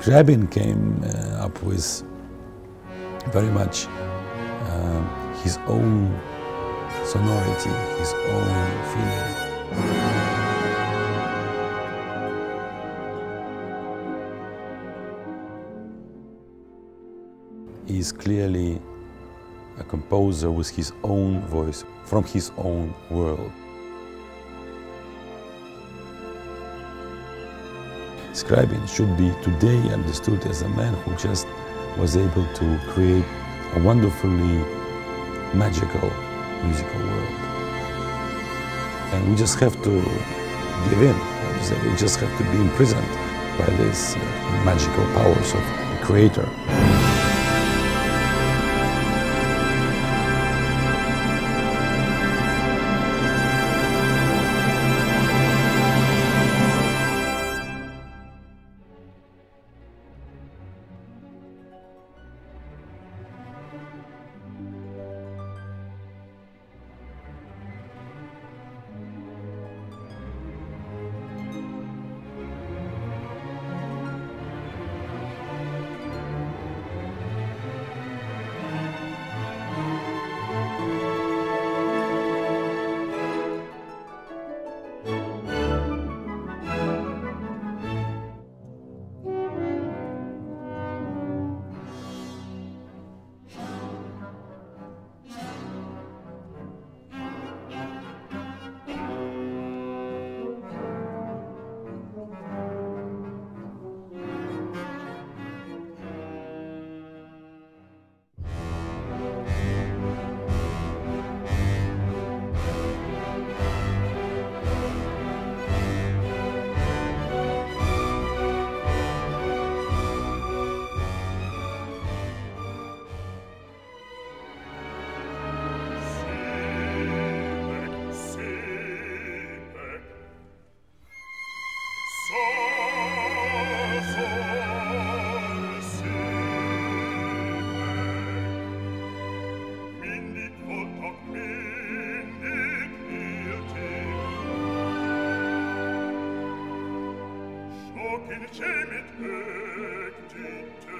Scriabin came up with very much his own sonority, his own feeling. He is clearly a composer with his own voice, from his own world. Scriabin should be today understood as a man who just was able to create a wonderfully magical musical world. And we just have to give in. We just have to be imprisoned by these magical powers of the creator. Can you shame it?